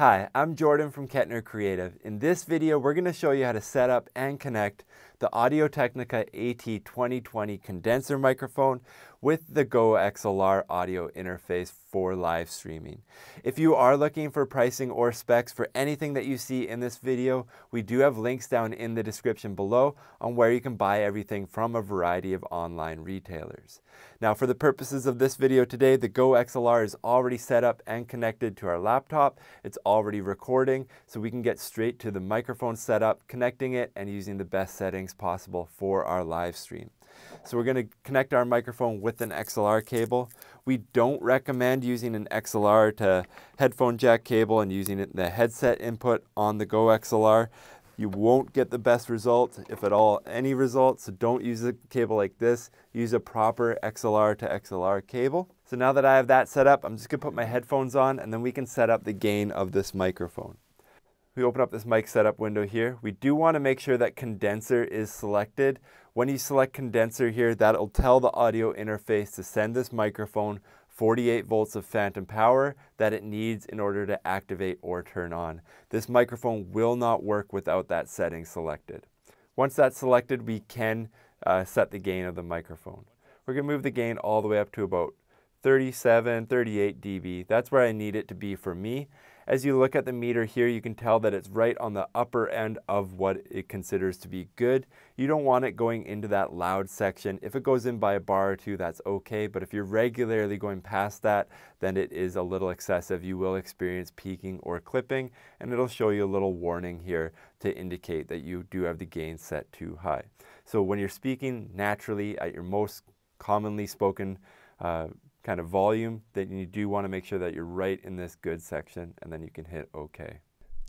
Hi, I'm Jordan from Kettner Creative. In this video, we're going to show you how to set up and connect the Audio-Technica AT2020 condenser microphone with the GoXLR audio interface for live streaming. If you are looking for pricing or specs for anything that you see in this video, we do have links down in the description below on where you can buy everything from a variety of online retailers. Now, for the purposes of this video today, the GoXLR is already set up and connected to our laptop. It's already recording, so we can get straight to the microphone setup, connecting it and using the best settings possible for our live stream. So we're going to connect our microphone with an XLR cable. We don't recommend using an XLR to headphone jack cable and using it in the headset input on the GoXLR. You won't get the best results, if at all, any results. So don't use a cable like this. Use a proper XLR to XLR cable. So now that I have that set up, I'm just going to put my headphones on and then we can set up the gain of this microphone. We open up this mic setup window here. We do want to make sure that condenser is selected. When you select condenser here, that'll tell the audio interface to send this microphone 48 volts of phantom power that it needs in order to activate or turn on. This microphone will not work without that setting selected. Once that's selected, we can set the gain of the microphone. We're going to move the gain all the way up to about 37, 38 dB. That's where I need it to be for me. As you look at the meter here, you can tell that it's right on the upper end of what it considers to be good. You don't want it going into that loud section. If it goes in by a bar or two, that's okay. But if you're regularly going past that, then it is a little excessive. You will experience peaking or clipping, and it'll show you a little warning here to indicate that you do have the gain set too high. So when you're speaking naturally at your most commonly spoken kind of volume, that you do want to make sure that you're right in this good section, and then you can hit OK.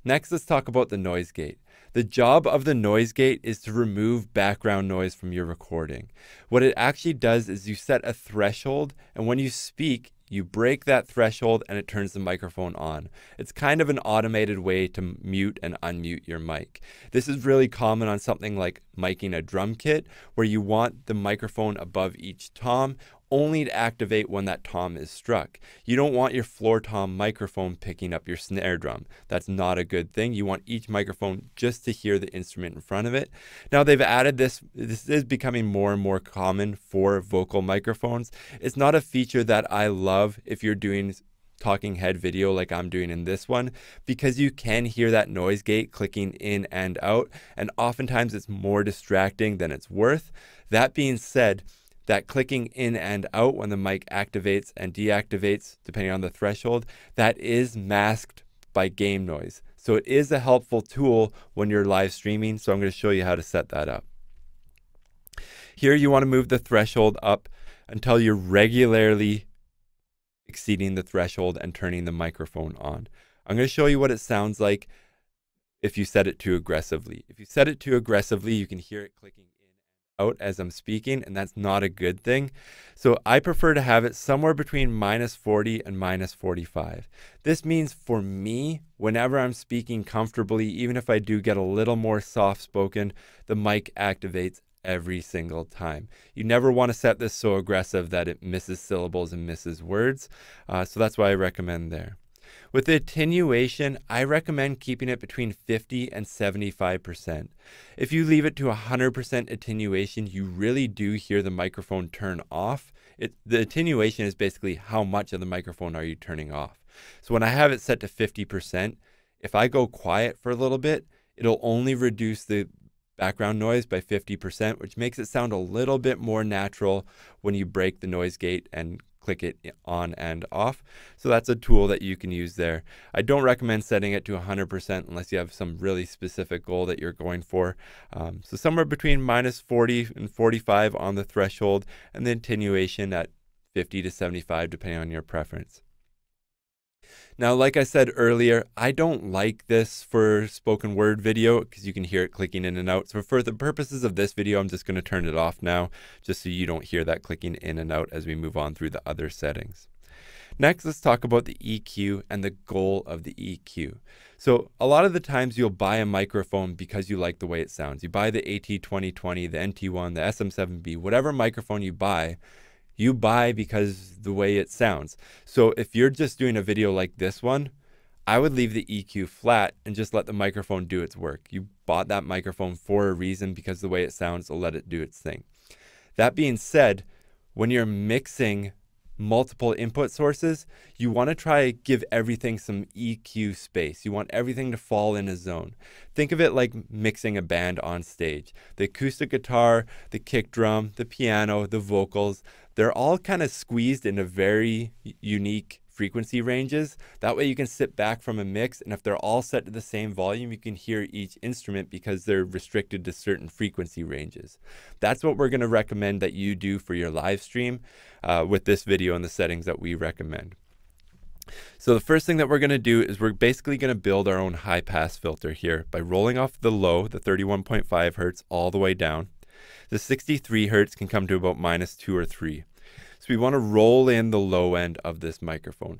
Next, let's talk about the noise gate. The job of the noise gate is to remove background noise from your recording. What it actually does is you set a threshold, and when you speak, you break that threshold and it turns the microphone on. It's kind of an automated way to mute and unmute your mic. This is really common on something like miking a drum kit, where you want the microphone above each tom only to activate when that tom is struck. You don't want your floor tom microphone picking up your snare drum. That's not a good thing. You want each microphone just to hear the instrument in front of it. Now they've added this. This is becoming more and more common for vocal microphones. It's not a feature that I love if you're doing talking head video like I'm doing in this one, because you can hear that noise gate clicking in and out, and oftentimes it's more distracting than it's worth. That being said, that clicking in and out when the mic activates and deactivates, depending on the threshold, that is masked by game noise. So it is a helpful tool when you're live streaming. So I'm going to show you how to set that up. Here you want to move the threshold up until you're regularly exceeding the threshold and turning the microphone on. I'm going to show you what it sounds like if you set it too aggressively. If you set it too aggressively, you can hear it clicking out as I'm speaking, and that's not a good thing. So I prefer to have it somewhere between minus 40 and minus 45. This means for me, whenever I'm speaking comfortably, even if I do get a little more soft spoken, the mic activates every single time. You never want to set this so aggressive that it misses syllables and misses words. So that's why I recommend there. With the attenuation, I recommend keeping it between 50 and 75%. If you leave it to 100% attenuation, you really do hear the microphone turn off. The attenuation is basically how much of the microphone are you turning off. So when I have it set to 50%, if I go quiet for a little bit, it'll only reduce the background noise by 50%, which makes it sound a little bit more natural when you break the noise gate and click it on and off. So that's a tool that you can use there. I don't recommend setting it to 100% unless you have some really specific goal that you're going for. So somewhere between minus 40 and 45 on the threshold, and the attenuation at 50 to 75, depending on your preference. Now, like I said earlier, I don't like this for spoken word video because you can hear it clicking in and out. So for the purposes of this video, I'm just going to turn it off now, just so you don't hear that clicking in and out as we move on through the other settings. Next, let's talk about the EQ and the goal of the EQ. So a lot of the times you'll buy a microphone because you like the way it sounds. You buy the AT2020, the NT1, the SM7B, whatever microphone you buy because the way it sounds. So if you're just doing a video like this one, I would leave the EQ flat and just let the microphone do its work. You bought that microphone for a reason because the way it sounds will let it do its thing. That being said, when you're mixing multiple input sources, you want to try to give everything some EQ space. You want everything to fall in a zone. Think of it like mixing a band on stage. The acoustic guitar, the kick drum, the piano, the vocals, they're all kind of squeezed into very unique frequency ranges. That way you can sit back from a mix, and if they're all set to the same volume, you can hear each instrument because they're restricted to certain frequency ranges. That's what we're going to recommend that you do for your live stream with this video and the settings that we recommend. So the first thing that we're going to do is we're basically going to build our own high pass filter here by rolling off the low, the 31.5 hertz, all the way down. The 63 hertz can come to about -2 or 3. So we want to roll in the low end of this microphone.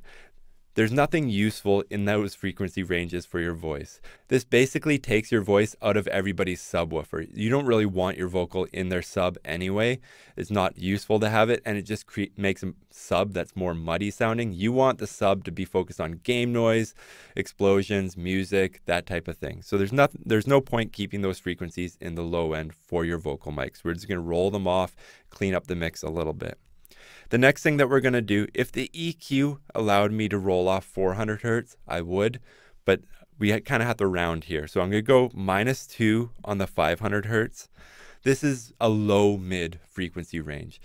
There's nothing useful in those frequency ranges for your voice. This basically takes your voice out of everybody's subwoofer. You don't really want your vocal in their sub anyway. It's not useful to have it, and it just makes a sub that's more muddy sounding. You want the sub to be focused on game noise, explosions, music, that type of thing. So there's no point keeping those frequencies in the low end for your vocal mics. We're just going to roll them off, clean up the mix a little bit. The next thing that we're going to do, if the EQ allowed me to roll off 400 hertz, I would, but we kind of have to round here. So I'm going to go -2 on the 500 hertz. This is a low mid frequency range.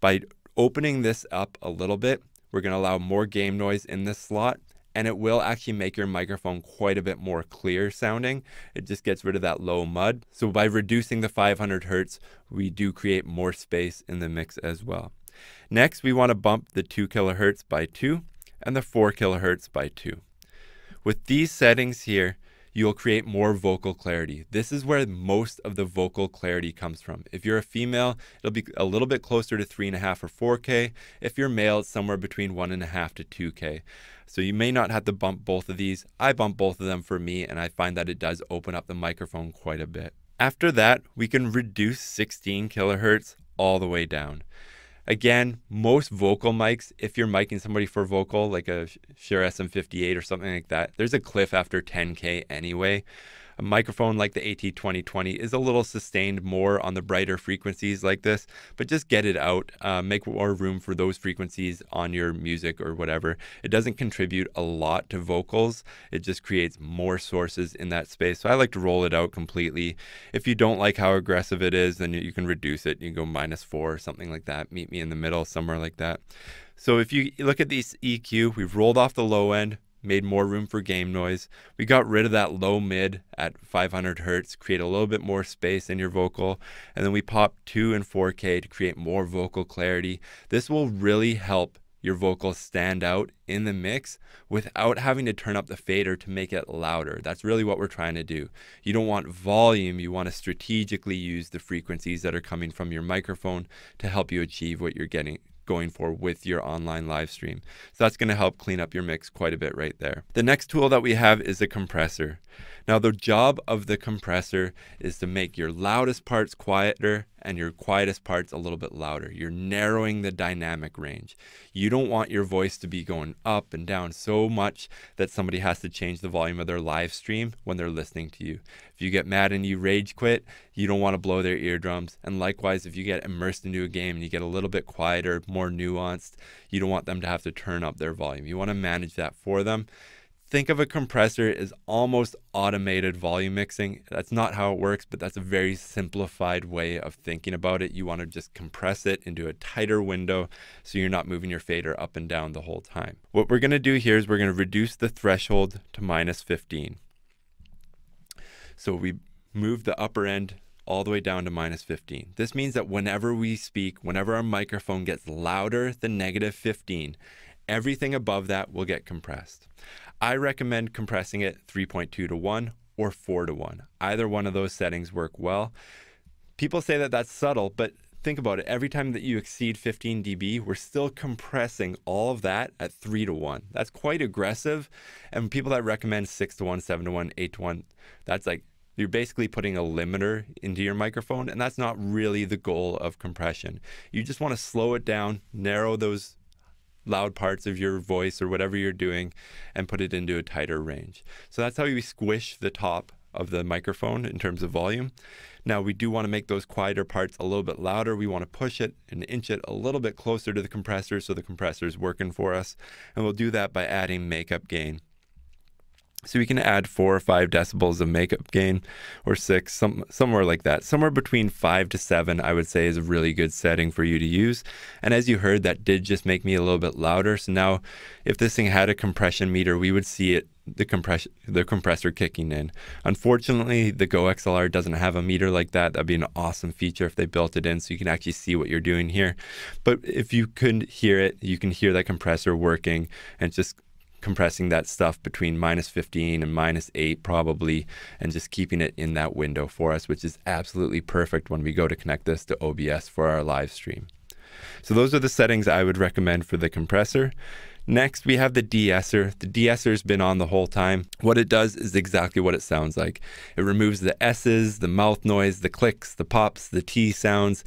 By opening this up a little bit, we're going to allow more game noise in this slot, and it will actually make your microphone quite a bit more clear sounding. It just gets rid of that low mud. So by reducing the 500 hertz, we do create more space in the mix as well. Next, we want to bump the 2 kilohertz by 2 and the 4 kilohertz by 2. With these settings here, you'll create more vocal clarity. This is where most of the vocal clarity comes from. If you're a female, it'll be a little bit closer to 3.5 or 4K. If you're male, it's somewhere between 1.5 to 2K. So you may not have to bump both of these. I bump both of them for me, and I find that it does open up the microphone quite a bit. After that, we can reduce 16 kilohertz all the way down. Again, most vocal mics, if you're micing somebody for vocal, like a Shure SM58 or something like that, there's a cliff after 10K anyway. A microphone like the AT2020 is a little sustained more on the brighter frequencies like this, but just get it out. Make more room for those frequencies on your music or whatever. It doesn't contribute a lot to vocals. It just creates more sources in that space. So I like to roll it out completely. If you don't like how aggressive it is, then you can reduce it. You can go -4 or something like that. Meet me in the middle, somewhere like that. So if you look at these EQ, we've rolled off the low end, made more room for game noise. We got rid of that low mid at 500 hertz, create a little bit more space in your vocal, and then we pop 2 and 4K to create more vocal clarity. This will really help your vocals stand out in the mix without having to turn up the fader to make it louder. That's really what we're trying to do. You don't want volume, you want to strategically use the frequencies that are coming from your microphone to help you achieve what you're going for with your online live stream. So that's going to help clean up your mix quite a bit right there. The next tool that we have is a compressor. Now the job of the compressor is to make your loudest parts quieter and your quietest parts a little bit louder. You're narrowing the dynamic range. You don't want your voice to be going up and down so much that somebody has to change the volume of their live stream when they're listening to you. If you get mad and you rage quit, you don't want to blow their eardrums. And likewise, if you get immersed into a game and you get a little bit quieter, more nuanced, you don't want them to have to turn up their volume. You want to manage that for them. Think of a compressor as almost automated volume mixing. That's not how it works, but that's a very simplified way of thinking about it. You want to just compress it into a tighter window so you're not moving your fader up and down the whole time. What we're going to do here is we're going to reduce the threshold to -15. So we move the upper end all the way down to -15. This means that whenever we speak, whenever our microphone gets louder than -15, everything above that will get compressed. I recommend compressing it 3.2 to 1 or 4 to 1. Either one of those settings work well. People say that that's subtle, but think about it. Every time that you exceed 15 dB, we're still compressing all of that at 3 to 1. That's quite aggressive. And people that recommend 6 to 1, 7 to 1, 8 to 1, that's like, you're basically putting a limiter into your microphone, and that's not really the goal of compression. You just want to slow it down, narrow those loud parts of your voice or whatever you're doing and put it into a tighter range. So that's how you squish the top of the microphone in terms of volume. Now we do want to make those quieter parts a little bit louder. We want to push it and inch it a little bit closer to the compressor so the compressor is working for us. And we'll do that by adding makeup gain. So we can add 4 or 5 decibels of makeup gain, or 6, somewhere like that. Somewhere between 5 to 7, I would say, is a really good setting for you to use. And as you heard, that did just make me a little bit louder. So now if this thing had a compression meter, we would see it, the compressor kicking in. Unfortunately, the GoXLR doesn't have a meter like that. That'd be an awesome feature if they built it in so you can actually see what you're doing here. But if you could hear it, you can hear that compressor working and just compressing that stuff between -15 and -8 probably, and just keeping it in that window for us, which is absolutely perfect when we go to connect this to OBS for our live stream. So those are the settings I would recommend for the compressor. Next, we have the de-esser. The de-esser has been on the whole time. What it does is exactly what it sounds like. It removes the S's, the mouth noise, the clicks, the pops, the T sounds,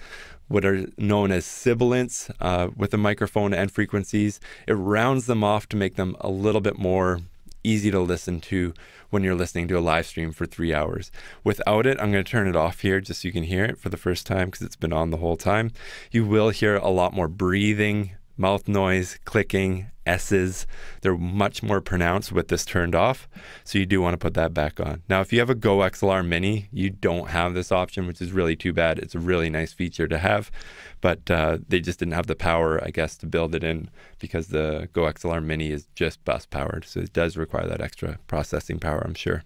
what are known as sibilants with the microphone and frequencies. It rounds them off to make them a little bit more easy to listen to when you're listening to a live stream for 3 hours. Without it, I'm going to turn it off here just so you can hear it for the first time because it's been on the whole time. You will hear a lot more breathing, mouth noise, clicking, S's. They're much more pronounced with this turned off, so you do want to put that back on. Now if you have a GoXLR Mini, you don't have this option, which is really too bad. It's a really nice feature to have, but they just didn't have the power, I guess, to build it in, because the GoXLR Mini is just bus powered, so it does require that extra processing power, I'm sure.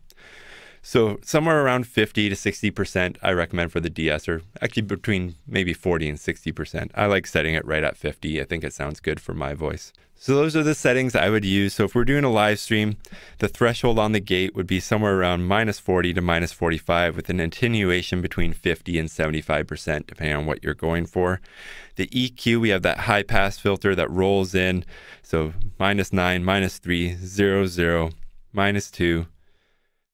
So somewhere around 50 to 60% I recommend for the de-esser, actually between maybe 40 and 60%. I like setting it right at 50. I think it sounds good for my voice. So those are the settings I would use. So if we're doing a live stream, the threshold on the gate would be somewhere around -40 to -45 with an attenuation between 50 and 75% depending on what you're going for. The EQ, we have that high pass filter that rolls in. So -9, -3, 0, 0, -2.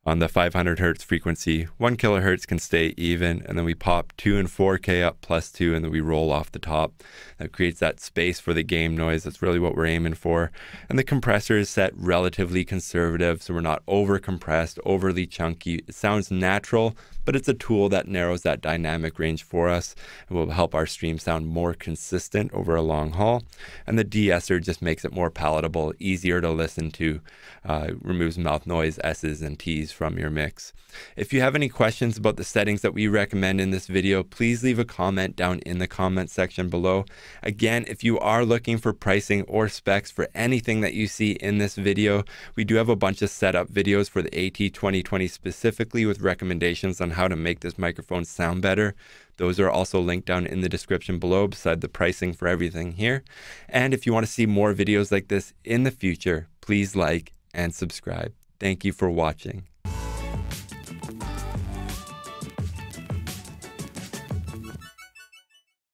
On the 500 Hertz frequency, 1 kilohertz can stay even, and then we pop 2 and 4K up +2, and then we roll off the top. That creates that space for the game noise. That's really what we're aiming for. And the compressor is set relatively conservative, so we're not over-compressed, overly chunky. It sounds natural, but it's a tool that narrows that dynamic range for us and will help our stream sound more consistent over a long haul. And the de-esser just makes it more palatable, easier to listen to, removes mouth noise, S's and T's from your mix. If you have any questions about the settings that we recommend in this video, please leave a comment down in the comment section below. Again, if you are looking for pricing or specs for anything that you see in this video, we do have a bunch of setup videos for the AT2020 specifically with recommendations on how to make this microphone sound better. Those are also linked down in the description below beside the pricing for everything here. And if you want to see more videos like this in the future, please like and subscribe. Thank you for watching.